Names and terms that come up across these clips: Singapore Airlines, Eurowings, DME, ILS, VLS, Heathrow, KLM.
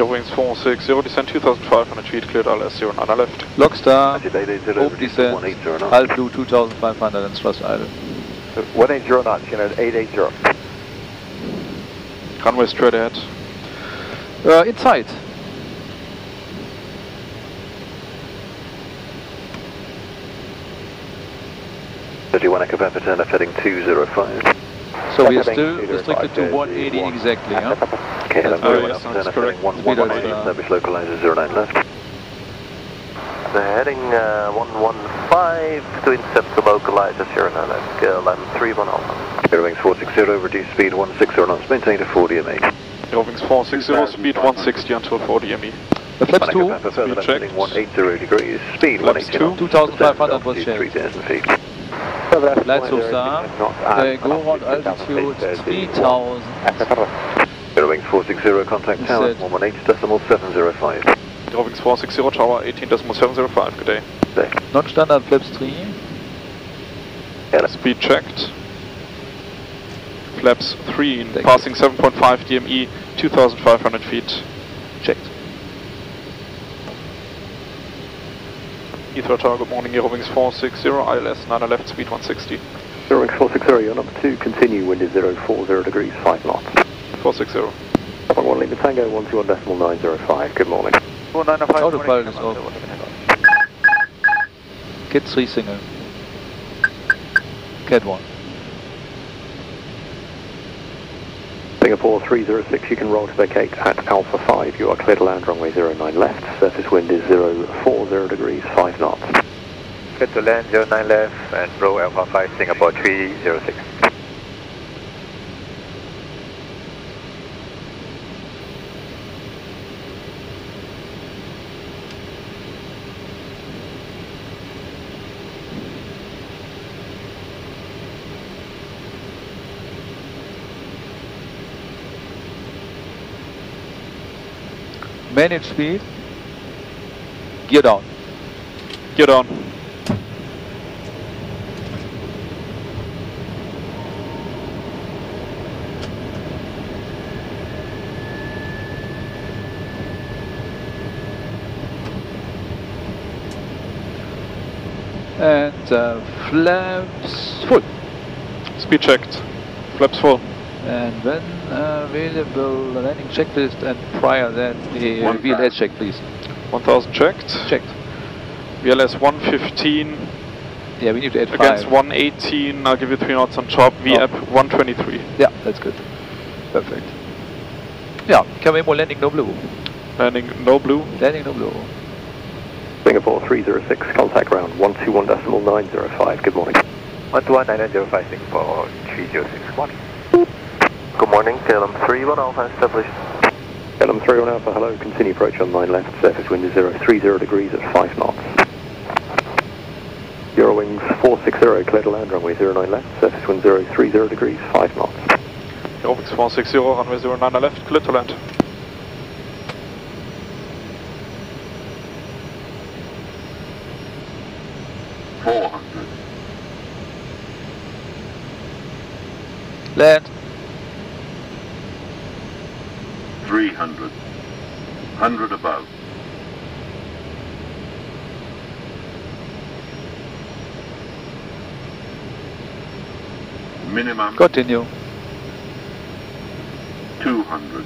Eurowings 460, descend 2500 feet, cleared LS09 left. Logstar, hope descent, Alplu 2500 and thrust idle. 180 knots, you know, 880. Runway straight ahead. Inside. Echo Papa Turner heading 205. So we are still restricted to 180 exactly, huh? Okay, that's correct. 180, established localizer 09 left. They're heading 115 to intercept the localizer 09 left, KLM 310. Eurowings 460, reduce speed 160 knots, maintain a 4DME. Eurowings 460, speed 160 until 4DME. The flaps 2, speed checked. 180 degrees, speed 180 knots, 2500 was checked. 3,000 feet. Lights so far, they go around altitude 3000. Eurowings 460, contact tower 118.705. Eurowings 460, tower 18.705, good day. Non-standard flaps 3. Speed checked. Flaps 3, in passing 7.5 DME, 2500 feet. Checked. Heathrow Tower, good morning, Eurowings 460, ILS 9 left, speed 160. Eurowings 460, you're number 2, continue, wind is 040 degrees, 5 knots. 460. Papa 1 Lima Tango, 121.905, good morning. 495, autopilot is off. Get 3 signal. Get 1. Singapore 306, you can roll to vacate at Alpha 5. You are clear to land runway 09 left. Surface wind is 040 degrees, 5 knots. Clear to land 09 left and roll Alpha 5, Singapore 306. Manage speed, gear down. Gear down. And flaps full. Speed checked. Flaps full. And then available landing checklist, and prior that the VLS check, please. 1000 checked. Checked. VLS 115. Yeah, we need to add against 5. 118. I'll give you 3 knots on top. VAP 123. Yeah, that's good. Perfect. Yeah, can we more landing no blue? Landing no blue. Landing no blue. Singapore 306, contact round 121.905. Good morning. 121.905 Singapore 3061. Good morning, KLM 31 Alpha established. KLM 31 Alpha, hello, continue approach on 9 left, surface wind is 030 degrees at 5 knots. Eurowings 460, clear to land runway 09 left, surface wind 030 degrees, 5 knots. Eurowings 460, runway 09 left, clear to land. Land. 300, 100 above. Minimum. Continue. 200.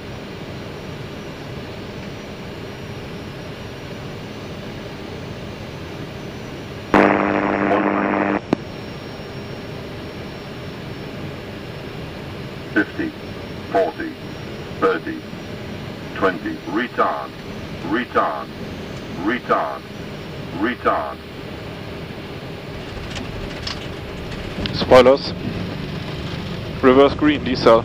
Retard. Spoilers. Reverse green, diesel.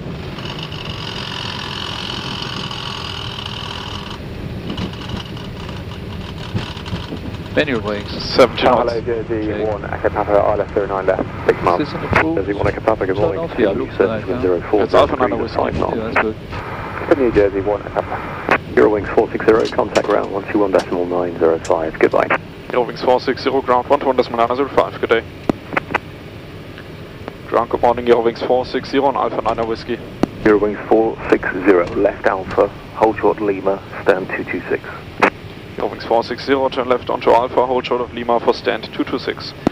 Manual wings. 7 knots. Hello, Jersey 1, Echo Papa, ILS 09 left, 6 miles. Jersey 1, Echo Papa, good morning. It's Alpha Nano with 5 knots. Yeah, that's good. Continue, Jersey 1, Echo Papa. Eurowings 460, contact ground 121.905, goodbye. Eurowings 460, ground 121.905, good day. Ground, good morning, Eurowings 460 on Alpha 9 Whiskey. Eurowings 460, left Alpha, hold short Lima, stand 226. Eurowings 460, turn left onto Alpha, hold short of Lima for stand 226.